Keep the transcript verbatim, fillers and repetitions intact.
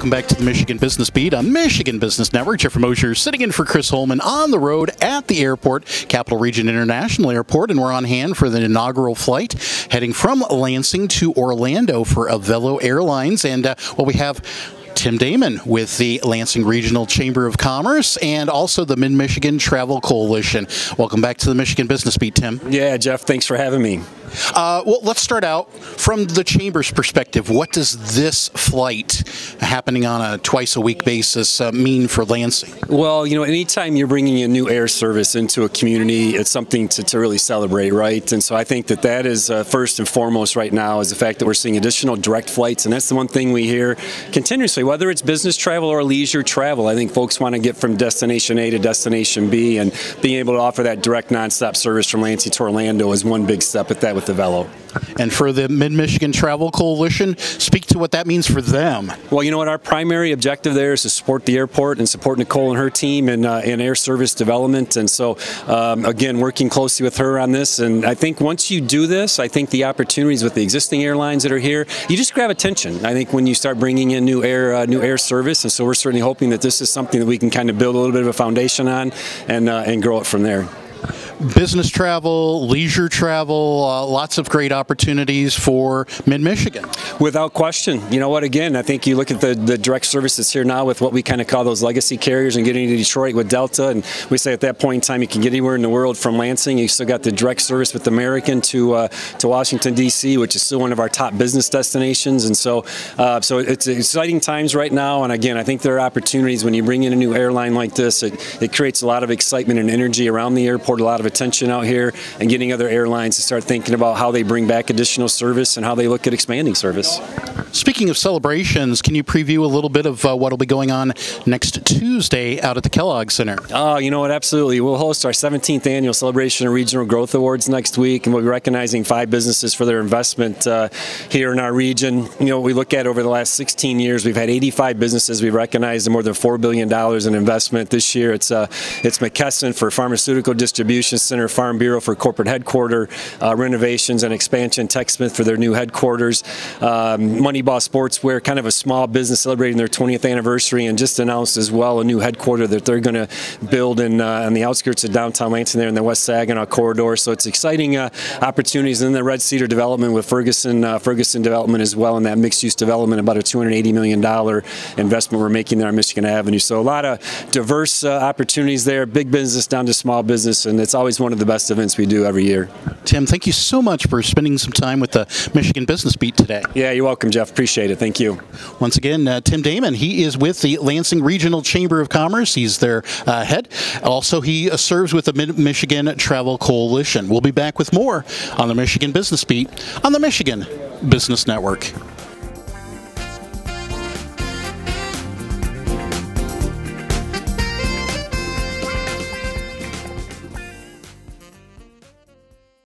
Welcome back to the Michigan Business Beat on Michigan Business Network. Jeffrey Mosher sitting in for Chris Holman on the road at the airport, Capital Region International Airport, and we're on hand for the inaugural flight heading from Lansing to Orlando for Avelo Airlines. And uh, well, we have Tim Daman with the Lansing Regional Chamber of Commerce and also the Mid-Michigan Travel Coalition. Welcome back to the Michigan Business Beat, Tim. Yeah, Jeff, thanks for having me. Uh, well, let's start out from the Chamber's perspective. What does this flight happening on a twice-a-week basis uh, mean for Lansing? Well, you know, anytime you're bringing a new air service into a community, it's something to, to really celebrate, right? And so I think that that is uh, first and foremost right now is the fact that we're seeing additional direct flights, and that's the one thing we hear continuously, whether it's business travel or leisure travel. I think folks want to get from destination A to destination B, and being able to offer that direct nonstop service from Lansing to Orlando is one big step at that. Avelo. And for the Mid-Michigan Travel Coalition, speak to what that means for them. Well, you know what, our primary objective there is to support the airport and support Nicole and her team in, uh, in air service development. And so, um, again, working closely with her on this. And I think once you do this, I think the opportunities with the existing airlines that are here, you just grab attention. I think when you start bringing in new air, uh, new air service, and so we're certainly hoping that this is something that we can kind of build a little bit of a foundation on and, uh, and grow it from there. Business travel, leisure travel, uh, lots of great opportunities for Mid-Michigan. Without question. You know what, again, I think you look at the, the direct services here now with what we kind of call those legacy carriers and getting to Detroit with Delta, and we say at that point in time you can get anywhere in the world from Lansing. You still got the direct service with American to uh, to Washington, D C, which is still one of our top business destinations, and so, uh, so it's exciting times right now, and again, I think there are opportunities when you bring in a new airline like this. It, it creates a lot of excitement and energy around the airport, a lot of attention out here, and getting other airlines to start thinking about how they bring back additional service and how they look at expanding service. Speaking of celebrations, can you preview a little bit of uh, what will be going on next Tuesday out at the Kellogg Center? Oh, you know what, absolutely. We'll host our seventeenth annual Celebration of Regional Growth Awards next week, and we'll be recognizing five businesses for their investment uh, here in our region. You know, we look at over the last sixteen years, we've had eighty-five businesses we've recognized and more than four billion dollars in investment. This year, it's, uh, it's McKesson for pharmaceutical distribution center, Farm Bureau for corporate headquarter uh, renovations and expansion, TechSmith for their new headquarters, um, Moneyball Sportswear, kind of a small business celebrating their twentieth anniversary, and just announced as well a new headquarter that they're going to build in uh, on the outskirts of downtown Lansing there in the West Saginaw Corridor. So it's exciting uh, opportunities, and then the Red Cedar development with Ferguson, uh, Ferguson development as well, and that mixed-use development, about a two hundred eighty million dollars investment we're making there on Michigan Avenue. So a lot of diverse uh, opportunities there, big business down to small business, and it's always one of the best events we do every year. Tim, thank you so much for spending some time with the Michigan Business Beat today. Yeah, you're welcome, Jeff. Appreciate it. Thank you. Once again, uh, Tim Daman, he is with the Lansing Regional Chamber of Commerce. He's their uh, head. Also, he uh, serves with the Mid-Michigan Travel Coalition. We'll be back with more on the Michigan Business Beat on the Michigan Business Network.